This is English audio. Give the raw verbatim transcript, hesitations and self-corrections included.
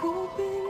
like open